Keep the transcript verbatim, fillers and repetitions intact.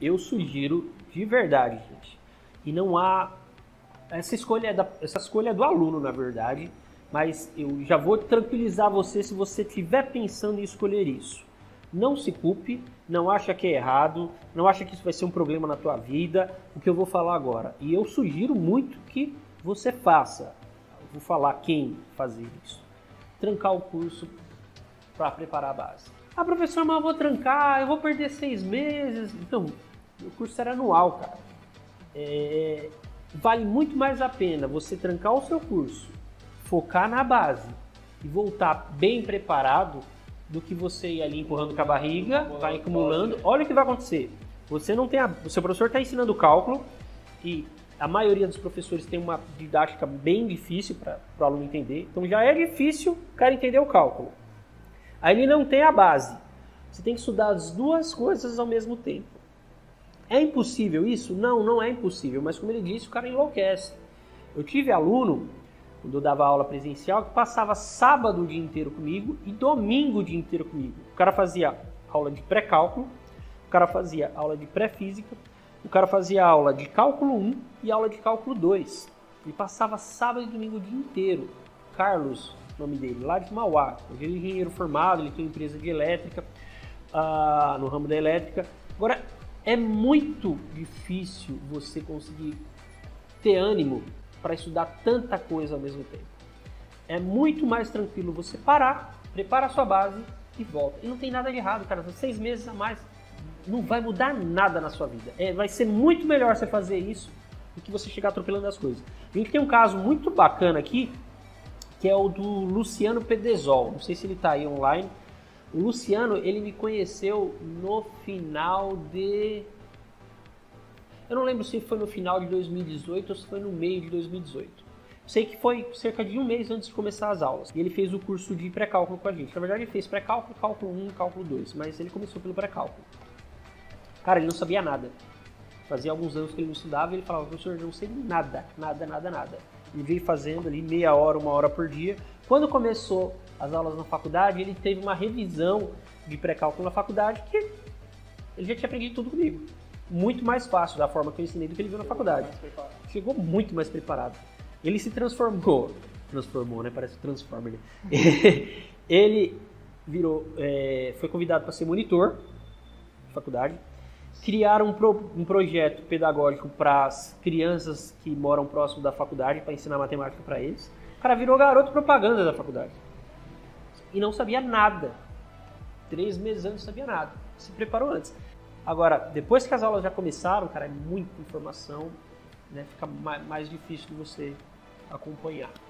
eu sugiro de verdade, gente. E não há... Essa escolha, é da, essa escolha é do aluno, na verdade, mas eu já vou tranquilizar você se você estiver pensando em escolher isso. Não se culpe, não acha que é errado, não acha que isso vai ser um problema na tua vida, o que eu vou falar agora. E eu sugiro muito que você faça. Eu vou falar quem fazer isso. Trancar o curso para preparar a base. Ah, professor, mas eu vou trancar, eu vou perder seis meses. Então, o curso era anual, cara. É... Vale muito mais a pena você trancar o seu curso, focar na base e voltar bem preparado do que você ir ali empurrando com a barriga, vai acumulando. Olha o que vai acontecer. Você não tem a... O seu professor está ensinando cálculo e a maioria dos professores tem uma didática bem difícil para o aluno entender. Então já é difícil o cara entender o cálculo. Aí ele não tem a base. Você tem que estudar as duas coisas ao mesmo tempo. É impossível isso? Não, não é impossível, mas como ele disse, o cara enlouquece. Eu tive aluno, quando eu dava aula presencial, que passava sábado o dia inteiro comigo e domingo o dia inteiro comigo. O cara fazia aula de pré-cálculo, o cara fazia aula de pré-física, o cara fazia aula de cálculo um e aula de cálculo dois. Ele passava sábado e domingo o dia inteiro. Carlos, nome dele, lá de Mauá. Hoje ele é engenheiro formado, ele tem uma empresa de elétrica, uh, no ramo da elétrica. Agora, é muito difícil você conseguir ter ânimo para estudar tanta coisa ao mesmo tempo. É muito mais tranquilo você parar, prepara a sua base e volta. E não tem nada de errado, cara. São seis meses a mais, não vai mudar nada na sua vida. É, vai ser muito melhor você fazer isso do que você chegar atropelando as coisas. A gente tem um caso muito bacana aqui, que é o do Luciano Pedesol. Não sei se ele está aí online. O Luciano, ele me conheceu no final de... Eu não lembro se foi no final de dois mil e dezoito ou se foi no meio de dois mil e dezoito. Sei que foi cerca de um mês antes de começar as aulas. E ele fez o curso de pré-cálculo com a gente. Na verdade, ele fez pré-cálculo, cálculo um, cálculo dois, mas ele começou pelo pré-cálculo. Cara, ele não sabia nada. Fazia alguns anos que ele não estudava e ele falava, professor, eu não sei nada, nada, nada, nada. Ele veio fazendo ali meia hora, uma hora por dia. Quando começou as aulas na faculdade, ele teve uma revisão de pré-cálculo na faculdade que ele já tinha aprendido tudo comigo. Muito mais fácil da forma que eu ensinei do que ele viu na faculdade. Chegou muito mais preparado. Ele se transformou. Transformou, né? Parece que transforma ele. Ele virou, é, foi convidado para ser monitor da faculdade. Criaram um, pro, um projeto pedagógico para as crianças que moram próximo da faculdade para ensinar matemática para eles. O cara virou garoto propaganda da faculdade. E não sabia nada. Três meses antes não sabia nada. Se preparou antes. Agora, depois que as aulas já começaram, cara, é muita informação, né? Fica mais difícil de você acompanhar.